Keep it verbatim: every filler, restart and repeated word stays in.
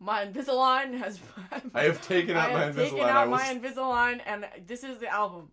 my Invisalign has... I have taken out I my Invisalign. I have taken out I my Invisalign, and this is the album.